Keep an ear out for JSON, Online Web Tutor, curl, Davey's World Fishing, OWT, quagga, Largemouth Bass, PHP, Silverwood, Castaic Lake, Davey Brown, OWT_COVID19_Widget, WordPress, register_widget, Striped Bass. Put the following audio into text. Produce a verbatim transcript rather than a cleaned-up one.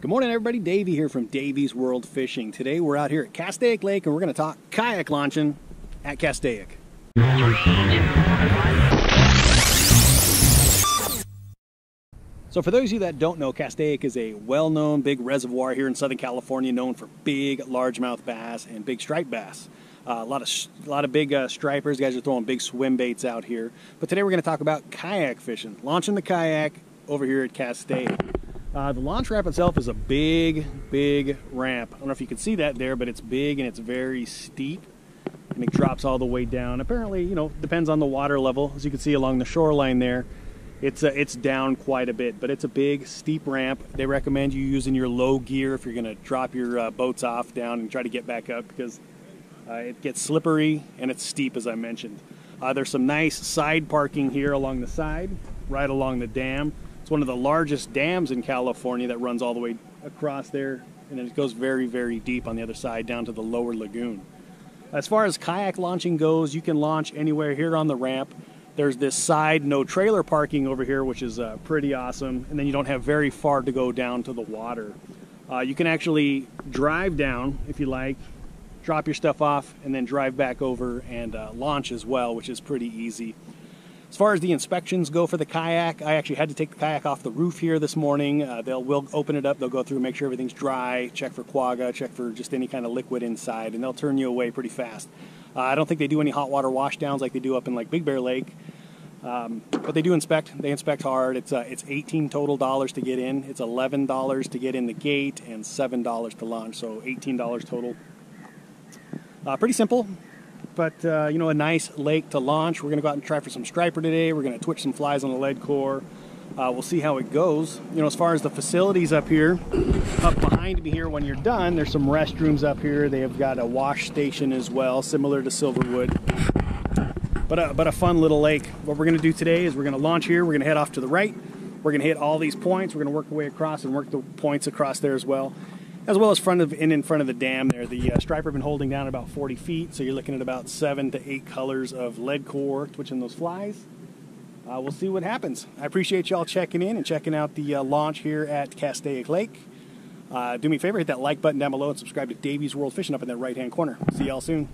Good morning, everybody. Davey here from Davey's World Fishing. Today we're out here at Castaic Lake and we're going to talk kayak launching at Castaic. So for those of you that don't know, Castaic is a well-known big reservoir here in Southern California known for big largemouth bass and big striped bass. Uh, a lot of, a lot of big uh, stripers. Guys are throwing big swim baits out here. But today we're going to talk about kayak fishing, launching the kayak over here at Castaic. Uh, the launch ramp itself is a big, big ramp. I don't know if you can see that there, but it's big and it's very steep, and it drops all the way down. Apparently, you know, depends on the water level. As you can see along the shoreline there, it's, uh, it's down quite a bit, but it's a big, steep ramp. They recommend you using your low gear if you're going to drop your uh, boats off down and try to get back up, because uh, it gets slippery and it's steep, as I mentioned. Uh, there's some nice side parking here along the side, right along the dam. One of the largest dams in California that runs all the way across there, and it goes very, very deep on the other side down to the lower lagoon. As far as kayak launching goes, you can launch anywhere here on the ramp. There's this side no trailer parking over here, which is uh, pretty awesome, and then you don't have very far to go down to the water. Uh, you can actually drive down if you like, drop your stuff off, and then drive back over and uh, launch as well, which is pretty easy. As far as the inspections go for the kayak, I actually had to take the kayak off the roof here this morning. Uh, they'll we'll open it up, they'll go through, make sure everything's dry, check for quagga, check for just any kind of liquid inside, and they'll turn you away pretty fast. Uh, I don't think they do any hot water washdowns like they do up in like Big Bear Lake, um, but they do inspect. They inspect hard. It's uh, it's eighteen total dollars to get in. It's eleven dollars to get in the gate and seven dollars to launch, so eighteen dollars total. Uh, pretty simple. But, uh, you know, a nice lake to launch. We're going to go out and try for some striper today. We're going to twitch some flies on the lead core. Uh, we'll see how it goes. You know, as far as the facilities up here, up behind me here when you're done, there's some restrooms up here. They have got a wash station as well, similar to Silverwood. But a, but a fun little lake. What we're going to do today is we're going to launch here. We're going to head off to the right. We're going to hit all these points. We're going to work our way across and work the points across there as well. As well as front of in in front of the dam there. The uh, striper have been holding down about forty feet, so you're looking at about seven to eight colors of lead core twitching those flies. Uh, we'll see what happens. I appreciate y'all checking in and checking out the uh, launch here at Castaic Lake. Uh, do me a favor, hit that like button down below and subscribe to Davey's World Fishing up in that right hand corner. See y'all soon.